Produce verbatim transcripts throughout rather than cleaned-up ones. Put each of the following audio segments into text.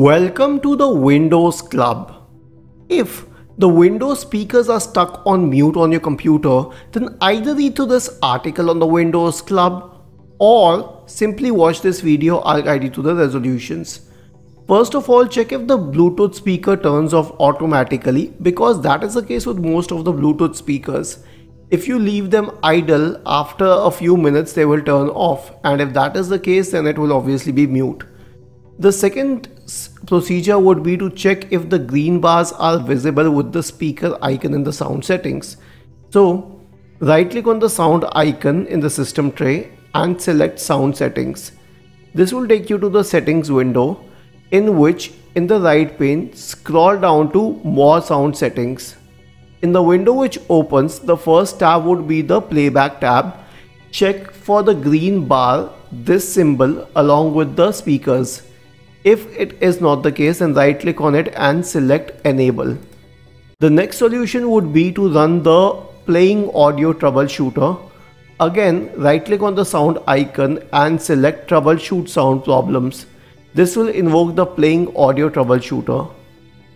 Welcome to the Windows Club. If the Windows speakers are stuck on mute on your computer, then either read through this article on the Windows Club or simply watch this video. I'll guide you to the resolutions. First of all, check if the Bluetooth speaker turns off automatically, because that is the case with most of the Bluetooth speakers. If you leave them idle, after a few minutes they will turn off, and if that is the case, then it will obviously be mute. The second procedure would be to check if the green bars are visible with the speaker icon in the sound settings. So right click on the sound icon in the system tray and select sound settings. This will take you to the settings window, in which in the right pane scroll down to more sound settings. In the window which opens, the first tab would be the playback tab. Check for the green bar, this symbol along with the speakers. If it is not the case, then right click on it and select enable. The next solution would be to run the playing audio troubleshooter. Again, right click on the sound icon and select troubleshoot sound problems. This will invoke the playing audio troubleshooter.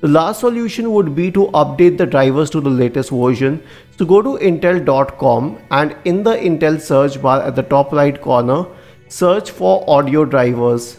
The last solution would be to update the drivers to the latest version. So go to intel dot com and in the Intel search bar at the top right corner, search for audio drivers.